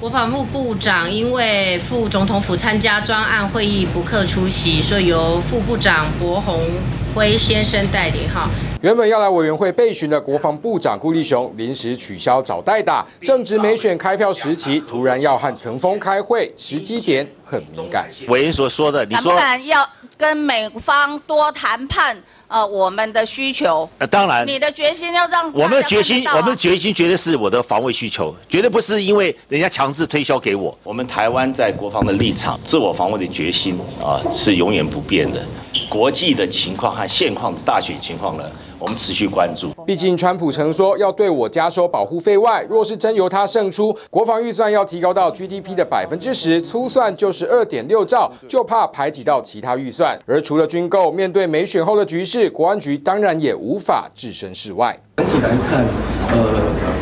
国防部部长因为副总统府参加专案会议不克出席，所以由副部长柏宏辉先生代理哈。原本要来委员会备询的国防部长顾立雄临时取消找代打，正值美选开票时期，突然要和曾峰开会，时机点很敏感。委员所说的，你说敢不敢要跟美方多谈判？我们的需求，当然，你的决心要让我们的决心，我们的决心绝对是我的防卫需求，绝对不是因为人家强制推销给我。我们台湾在国防的立场、自我防卫的决心是永远不变的。国际的情况和现况的大选情况呢？我们持续关注，毕竟川普曾说要对我加收保护费外，若是真由他胜出，国防预算要提高到 GDP 的10%，粗算就是2.6兆，就怕排挤到其他预算。而除了军购，面对美选后的局势，国安局当然也无法置身事外。整体来看，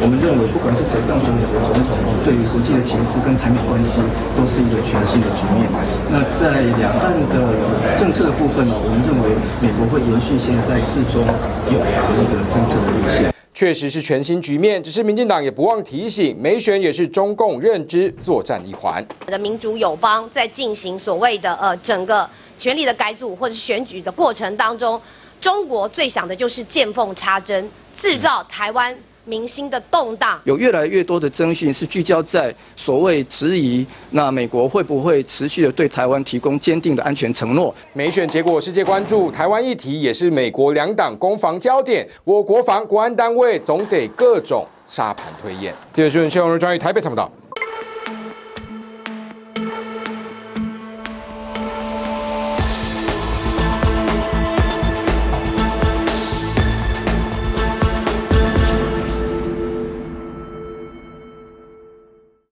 我们认为不管是谁当选美国总统，对于国际的情势跟台美关系都是一个全新的局面。那在两岸的政策的部分呢，我们认为美国会延续现在至中。有那个政策的路线，确实是全新局面。只是民进党也不忘提醒，美选也是中共认知作战一环。的民主友邦在进行所谓的整个权力的改组或者选举的过程当中，中国最想的就是见缝插针，制造台湾民心的动荡。有越来越多的征询是聚焦在所谓质疑，那美国会不会持续的对台湾提供坚定的安全承诺？美选结果世界关注，台湾议题也是美国两党攻防焦点。我国防国安单位总得各种沙盘推演。记者徐永春、庄玉台北采访到。